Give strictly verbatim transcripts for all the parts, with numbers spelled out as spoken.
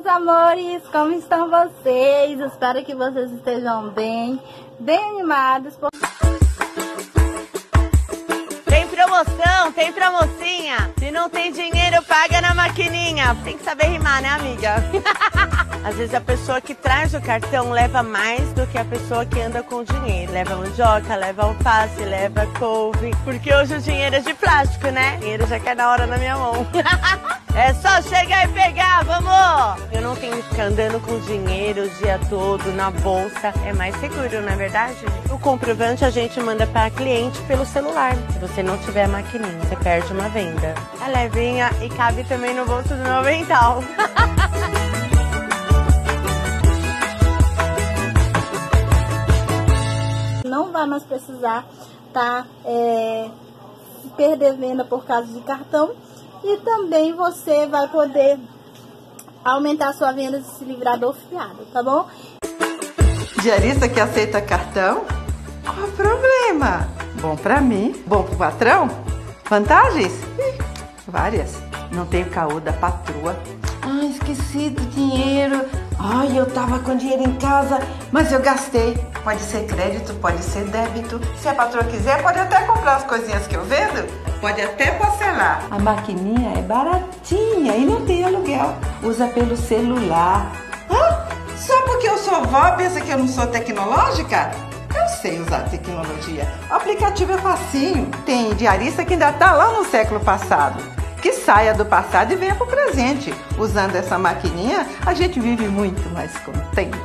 meus amores, como estão vocês? Espero que vocês estejam bem, bem animados. Por... Tem promoção, tem promocinha. Se não tem dinheiro, paga na maquininha. Tem que saber rimar, né, amiga? Às vezes a pessoa que traz o cartão leva mais do que a pessoa que anda com o dinheiro. Leva mandioca, leva alface, leva couve. Porque hoje o dinheiro é de plástico, né? O dinheiro já cai na hora na minha mão. É só chegar e pegar, vamos! Eu não tenho que ficar andando com dinheiro o dia todo na bolsa. É mais seguro, não é verdade? O comprovante a gente manda para cliente pelo celular. Se você não tiver a maquininha, você perde uma venda. É levinha e cabe também no bolso do meu avental. Não vai mais precisar tá, é, perder venda por causa de cartão. E também você vai poder aumentar sua venda e se livrar do fiado, tá bom? Diarista que aceita cartão? Qual o problema? Bom pra mim, bom pro patrão? Vantagens? Hum, várias. Não tenho caô da patroa. Ah, esqueci do dinheiro. Ai, eu tava com dinheiro em casa, mas eu gastei. Pode ser crédito, pode ser débito. Se a patroa quiser, pode até comprar as coisinhas que eu vendo. Pode até parcelar. A maquininha é baratinha e não tem aluguel. Usa pelo celular. Hã? Só porque eu sou vó, pensa que eu não sou tecnológica? Eu sei usar tecnologia. O aplicativo é facinho. Tem diarista que ainda tá lá no século passado. Que saia do passado e venha pro presente. Usando essa maquininha, a gente vive muito mais contente.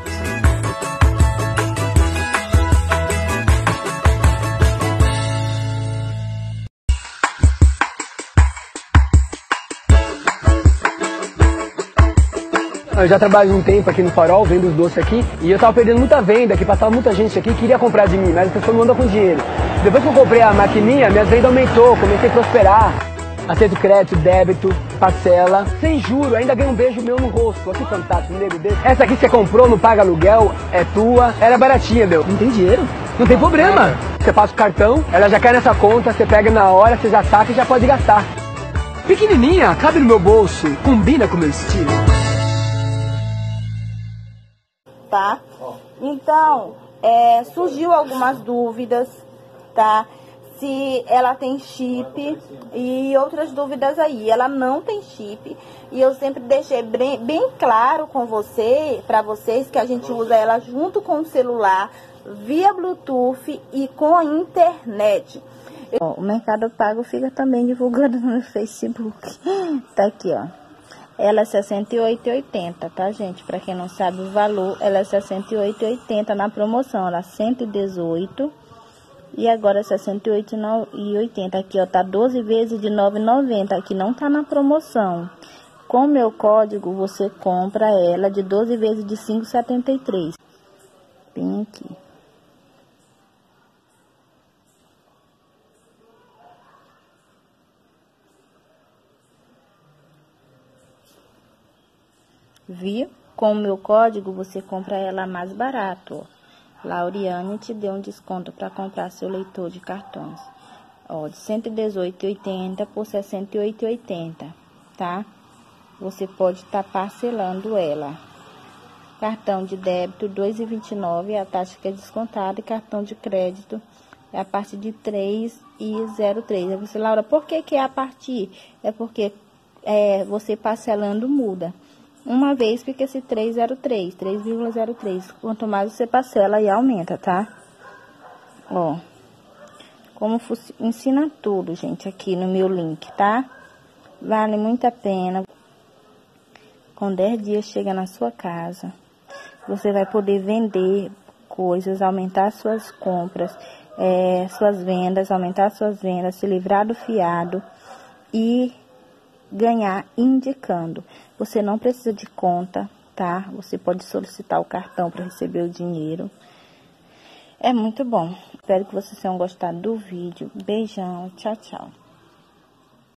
Eu já trabalho um tempo aqui no Farol, vendo os doces aqui, e eu tava perdendo muita venda, que passava muita gente aqui, queria comprar de mim, mas a pessoa não anda com dinheiro. Depois que eu comprei a maquininha, minha venda aumentou, comecei a prosperar. Aceito crédito, débito, parcela, sem juro, ainda ganho um beijo meu no rosto. Olha que fantástico, um nego desse. Essa aqui você comprou, não paga aluguel, é tua, ela é baratinha, meu. Não tem dinheiro, não tem problema. Você passa o cartão, ela já cai nessa conta, você pega na hora, você já saca e já pode gastar. Pequenininha, cabe no meu bolso, combina com o meu estilo. Tá? Então, é, surgiu algumas dúvidas, tá? Se ela tem chip e outras dúvidas aí. Ela não tem chip e eu sempre deixei bem, bem claro com você, para vocês, que a gente usa ela junto com o celular, via Bluetooth e com a internet. Ó, o Mercado Pago fica também divulgando no Facebook. Tá aqui, ó. Ela é sessenta e oito reais e oitenta, tá, gente? Para quem não sabe o valor, ela é sessenta e oito reais e oitenta na promoção. Ela é cento e dezoito reais. E agora sessenta e oito reais e oitenta aqui, ó, tá doze vezes de nove reais e noventa, aqui não tá na promoção. Com meu código você compra ela de doze vezes de cinco reais e setenta e três. Bem aqui. Viu? Com meu código você compra ela mais barato, ó. Lauriane te deu um desconto para comprar seu leitor de cartões. Ó, de cento e dezoito reais e oitenta por sessenta e oito reais e oitenta, tá? Você pode estar tá parcelando ela. Cartão de débito dois reais e vinte e nove centavos, a taxa que é descontada, e cartão de crédito é a partir de três reais e três centavos. Aí você, Laura, por que que é a partir? É porque é, você parcelando muda. Uma vez fica esse três reais e três centavos, três reais e três centavos. Quanto mais você parcela e aumenta, tá? Ó, como ensina tudo, gente, aqui no meu link, tá? Vale muito a pena. Com dez dias chega na sua casa. Você vai poder vender coisas, aumentar suas compras, é, suas vendas, aumentar suas vendas, se livrar do fiado e... ganhar indicando. Você não precisa de conta, tá? Você pode solicitar o cartão para receber o dinheiro. É muito bom. Espero que vocês tenham gostado do vídeo. Beijão, tchau, tchau.